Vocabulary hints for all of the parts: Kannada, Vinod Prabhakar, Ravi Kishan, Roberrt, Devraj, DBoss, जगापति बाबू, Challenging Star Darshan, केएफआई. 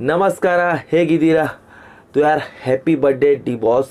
नमस्कार हेगी दीरा। तो यार हैप्पी बर्थडे डी बॉस।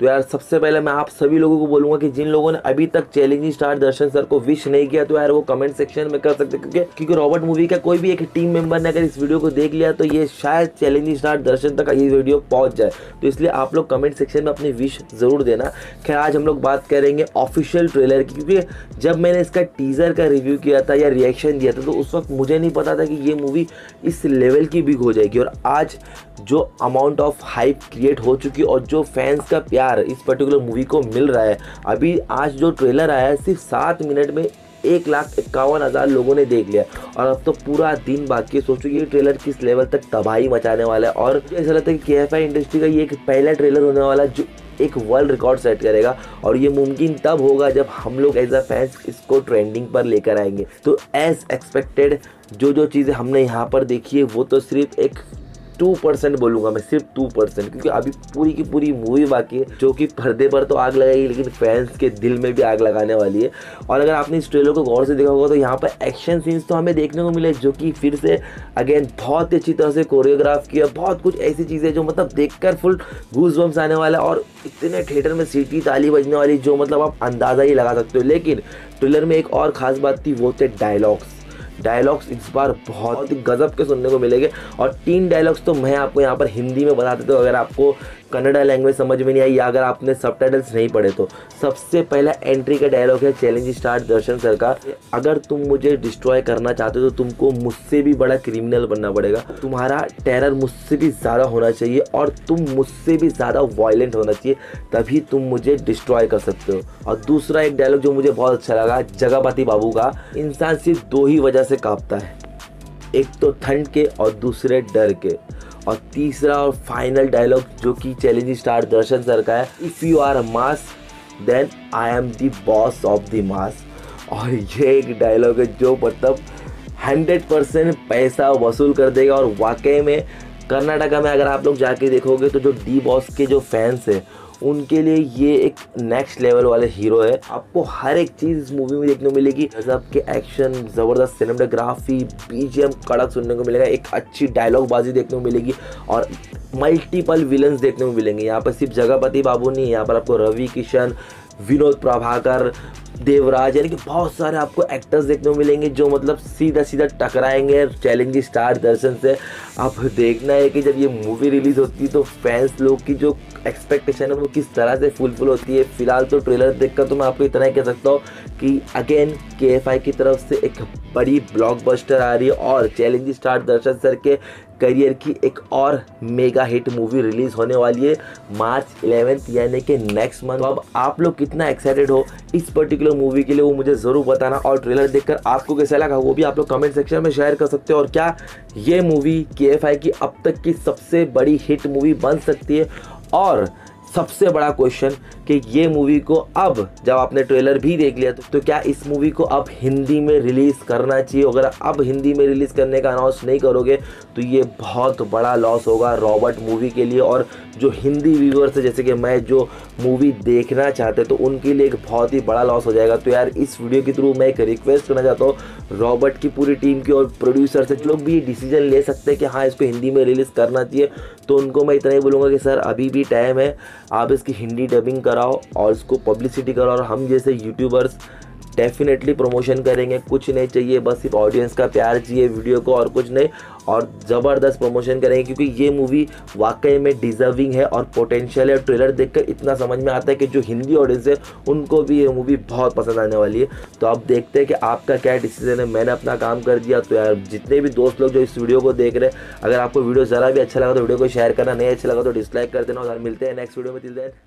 तो यार सबसे पहले मैं आप सभी लोगों को बोलूँगा कि जिन लोगों ने अभी तक चैलेंजिंग स्टार दर्शन सर को विश नहीं किया तो यार वो कमेंट सेक्शन में कर सकते, क्योंकि रॉबर्ट मूवी का कोई भी एक टीम मेंबर ने अगर इस वीडियो को देख लिया तो ये शायद चैलेंजिंग स्टार दर्शन तक ये वीडियो पहुंच जाए, तो इसलिए आप लोग कमेंट सेक्शन में अपनी विश ज़रूर देना। खैर आज हम लोग बात करेंगे ऑफिशियल ट्रेलर की, क्योंकि जब मैंने इसका टीज़र का रिव्यू किया था या रिएक्शन दिया था तो उस वक्त मुझे नहीं पता था कि ये मूवी इस लेवल की बिग हो जाएगी, और आज जो अमाउंट ऑफ हाइप क्रिएट हो चुकी और जो फैंस का प्यार इस पर्टिकुलर मूवी को मिल रहा है, अभी आज जो ट्रेलर आया है सिर्फ 7 मिनट में 1,51,000 लोगों ने देख लिया और अब तो पूरा दिन बाकी है। सोचो ये ट्रेलर किस लेवल तक तबाही मचाने वाला है। और ऐसा लगता है कि केएफआई इंडस्ट्री का ये एक पहला ट्रेलर होने वाला है जो एक वर्ल्ड रिकॉर्ड सेट करेगा, और ये मुमकिन तब होगा जब हम लोग एज अ फैंस इसको ट्रेंडिंग पर लेकर आएंगे। तो एज एक्सपेक्टेड जो चीज़ें हमने यहाँ पर देखी है वो तो सिर्फ एक 2% बोलूँगा मैं, सिर्फ 2%, क्योंकि अभी पूरी की पूरी मूवी बाकी है जो कि पर्दे पर तो आग लगाएगी लेकिन फैंस के दिल में भी आग लगाने वाली है। और अगर आपने इस ट्रेलर को गौर से देखा होगा तो यहाँ पर एक्शन सीन्स तो हमें देखने को मिले जो कि फिर से अगेन बहुत ही अच्छी तरह से कोरियोग्राफ किया, बहुत कुछ ऐसी चीज़ें जो मतलब देखकर फुल गूज़बम्स आने वाला है, और इतने थिएटर में सीटी ताली बजने वाली जो मतलब आप अंदाज़ा ही लगा सकते हो। लेकिन ट्रेलर में एक और ख़ास बात थी, वो थे डायलॉग्स। इस बार बहुत ही गजब के सुनने को मिलेंगे, और 3 डायलॉग्स तो मैं आपको यहाँ पर हिंदी में बता देता हूँ अगर आपको कन्नड़ा लैंग्वेज समझ में नहीं आई या अगर आपने सबटाइटल्स नहीं पढ़े तो। सबसे पहला एंट्री का डायलॉग है चैलेंजिंग स्टार दर्शन सर का, अगर तुम मुझे डिस्ट्रॉय करना चाहते हो तो तुमको मुझसे भी बड़ा क्रिमिनल बनना पड़ेगा, तुम्हारा टेरर मुझसे भी ज़्यादा होना चाहिए और तुम मुझसे भी ज़्यादा वायलेंट होना चाहिए, तभी तुम मुझे डिस्ट्रॉय कर सकते हो। और दूसरा एक डायलॉग जो मुझे बहुत अच्छा लगा जगापति बाबू का, इंसान सिर्फ 2 ही वजह से कांपता है, एक तो ठंड के और दूसरे डर के। और तीसरा और फाइनल डायलॉग जो कि चैलेंजिंग स्टार दर्शन सर का है, if you are a mass then I am the boss of the mass. और ये एक डायलॉग है जो मतलब 100% पैसा वसूल कर देगा, और वाकई में कर्नाटका में अगर आप लोग जाके देखोगे तो जो डी बॉस के जो फैंस हैं उनके लिए ये एक नेक्स्ट लेवल वाले हीरो है। आपको हर एक चीज़ इस मूवी में देखने को मिलेगी, गजब के एक्शन, ज़बरदस्त सिनेमेटोग्राफी, बीजीएम कड़क सुनने को मिलेगा, एक अच्छी डायलॉग बाजी देखने को मिलेगी और मल्टीपल विलन्स देखने को मिलेंगे। यहाँ पर सिर्फ जगापति बाबू नहीं, यहाँ पर आपको रवि किशन, विनोद प्रभाकर, देवराज, यानी कि बहुत सारे आपको एक्टर्स देखने को मिलेंगे जो मतलब सीधा सीधा टकराएंगे चैलेंजिंग स्टार दर्शन से। अब देखना है कि जब ये मूवी रिलीज़ होती है तो फैंस लोग की जो एक्सपेक्टेशन है वो किस तरह से फुलफिल होती है। फिलहाल तो ट्रेलर देखकर तो मैं आपको इतना ही कह सकता हूँ कि अगेन केएफआई की तरफ से एक बड़ी ब्लॉकबस्टर आ रही है और चैलेंजिंग स्टार दर्शन सर के करियर की एक और मेगा हिट मूवी रिलीज़ होने वाली है मार्च 11 यानी कि नेक्स्ट मंथ। अब आप लोग कितना एक्साइटेड हो इस पर्टिकुलर मूवी के लिए वो मुझे ज़रूर बताना, और ट्रेलर देखकर आपको कैसा लगा वो भी आप लोग कमेंट सेक्शन में शेयर कर सकते हो। और क्या ये मूवी केएफआई की अब तक की सबसे बड़ी हिट मूवी बन सकती है? और सबसे बड़ा क्वेश्चन कि ये मूवी को अब जब आपने ट्रेलर भी देख लिया तो क्या इस मूवी को अब हिंदी में रिलीज़ करना चाहिए? अगर अब हिंदी में रिलीज़ करने का अनाउंस नहीं करोगे तो ये बहुत बड़ा लॉस होगा रॉबर्ट मूवी के लिए, और जो हिंदी व्यूअर्स है जैसे कि मैं जो मूवी देखना चाहते तो उनके लिए एक बहुत ही बड़ा लॉस हो जाएगा। तो यार इस वीडियो के थ्रू मैं एक रिक्वेस्ट करना चाहता हूँ रॉबर्ट की पूरी टीम की और प्रोड्यूसर से, लोग भी डिसीजन ले सकते हैं कि हाँ इसको हिंदी में रिलीज़ करना चाहिए, तो उनको मैं इतना ही बोलूँगा कि सर अभी भी टाइम है, आप इसकी हिंदी डबिंग कराओ और इसको पब्लिसिटी कराओ, और हम जैसे यूट्यूबर्स डेफिनेटली प्रमोशन करेंगे। कुछ नहीं चाहिए, बस सिर्फ ऑडियंस का प्यार चाहिए वीडियो को और कुछ नहीं, और ज़बरदस्त प्रमोशन करेंगे क्योंकि ये मूवी वाकई में डिजर्विंग है और पोटेंशियल है। ट्रेलर देखकर इतना समझ में आता है कि जो हिंदी ऑडियंस है उनको भी ये मूवी बहुत पसंद आने वाली है। तो आप देखते हैं कि आपका क्या डिसीजन है। मैंने अपना काम कर दिया। तो यार जितने भी दोस्त लोग जो इस वीडियो को देख रहे हैं, अगर आपको वीडियो ज़रा भी अच्छा लगा तो वीडियो को शेयर करना, नहीं अच्छा लगा तो डिसलाइक कर देना। और मिलते हैं नेक्स्ट वीडियो में, तिल देन।